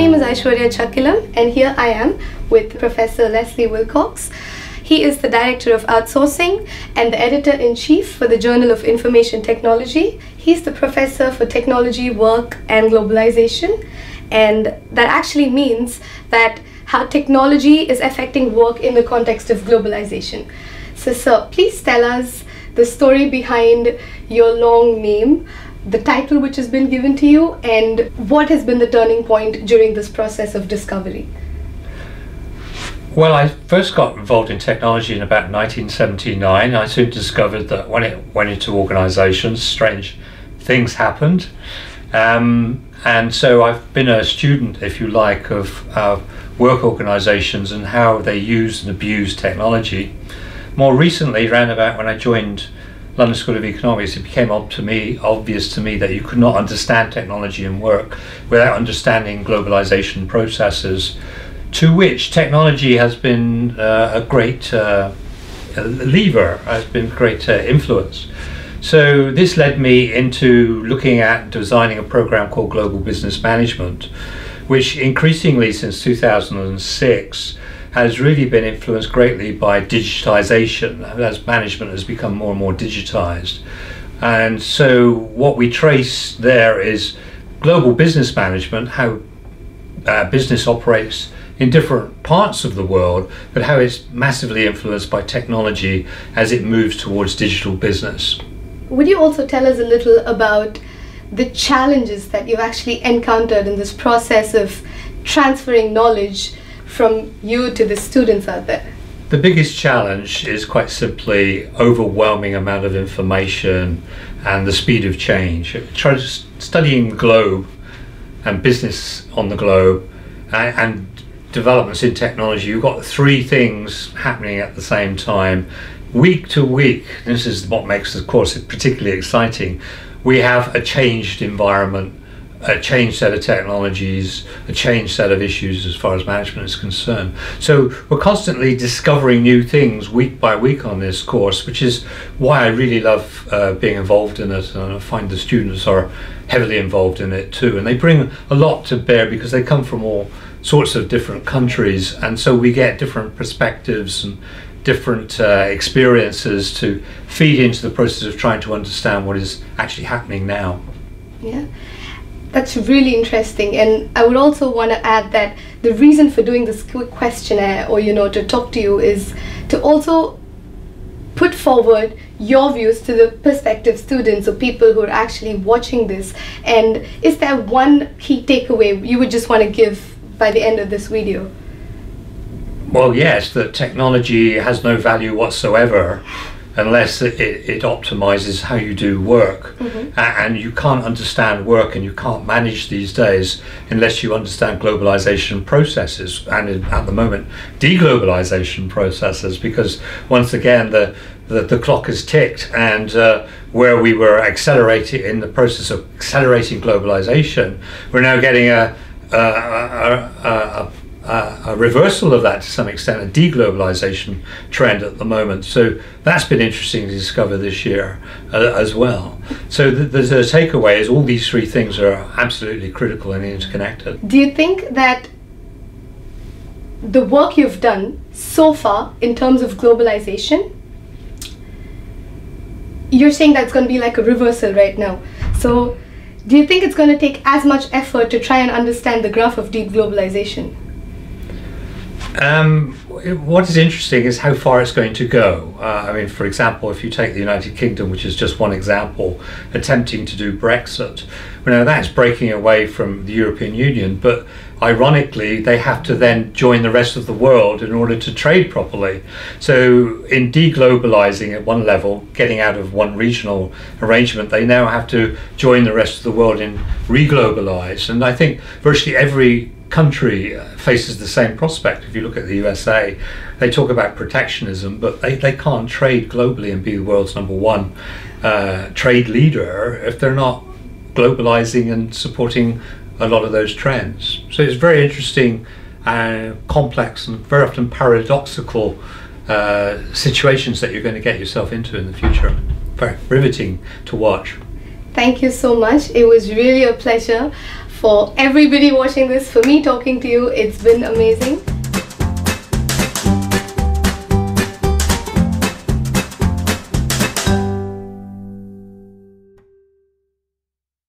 name is Aishwarya Chakilam, and here I am with Professor Leslie Willcocks. He is the Director of Outsourcing and the Editor-in-Chief for the Journal of Information Technology. He's the Professor for Technology, Work and Globalization, and that actually means that how technology is affecting work in the context of globalization. So sir, please tell us the story behind your long name, the title which has been given to you, and what has been the turning point during this process of discovery? Well, I first got involved in technology in about 1979. I soon discovered that when it went into organizations, strange things happened. And so I've been a student, if you like, of work organizations and how they use and abuse technology. More recently, round about when I joined London School of Economics, it became obvious to me that you could not understand technology and work without understanding globalization processes, to which technology has been a great lever, has been great influence. So this led me into looking at designing a program called Global Business Management, which increasingly since 2006 has really been influenced greatly by digitization, as management has become more and more digitized. And so what we trace there is global business management, how business operates in different parts of the world, but how it's massively influenced by technology as it moves towards digital business. Would you also tell us a little about the challenges that you've actually encountered in this process of transferring knowledge from you to the students out there? The biggest challenge is quite simply overwhelming amount of information and the speed of change. Studying the globe and business on the globe and developments in technology, you've got three things happening at the same time. Week to week, this is what makes the course particularly exciting, we have a changed environment, a changed set of technologies, a changed set of issues as far as management is concerned. So we're constantly discovering new things week by week on this course, which is why I really love being involved in it, and I find the students are heavily involved in it too, and they bring a lot to bear because they come from all sorts of different countries, and so we get different perspectives and different experiences to feed into the process of trying to understand what is actually happening now. Yeah, that's really interesting, and I would also want to add that the reason for doing this quick questionnaire, or you know, to talk to you, is to also put forward your views to the prospective students or people who are actually watching this. And is there one key takeaway you would just want to give by the end of this video? Well, yes, that technology has no value whatsoever unless it optimizes how you do work. Mm-hmm. And you can't understand work and you can't manage these days unless you understand globalization processes, and at the moment deglobalization processes, because once again the clock is ticked, and where we were accelerating in the process of accelerating globalization, we're now getting a reversal of that to some extent, a deglobalization trend at the moment. So that's been interesting to discover this year as well. So the takeaway is all these three things are absolutely critical and interconnected. Do you think that the work you've done so far in terms of globalization, you're saying that's going to be like a reversal right now, so do you think it's going to take as much effort to try and understand the graph of deglobalization? What is interesting is how far it's going to go. I mean, for example, if you take the United Kingdom, which is just one example, attempting to do Brexit, well, now that's breaking away from the European Union, but ironically they have to then join the rest of the world in order to trade properly. So in deglobalizing at one level, getting out of one regional arrangement, they now have to join the rest of the world in re-globalize, and I think virtually every country faces the same prospect. If you look at the USA, they talk about protectionism, but they can't trade globally and be the world's #1 trade leader if they're not globalizing and supporting a lot of those trends. So it's very interesting, complex, and very often paradoxical situations that you're going to get yourself into in the future. Very riveting to watch. Thank you so much. It was really a pleasure for everybody watching this, for me talking to you. It's been amazing.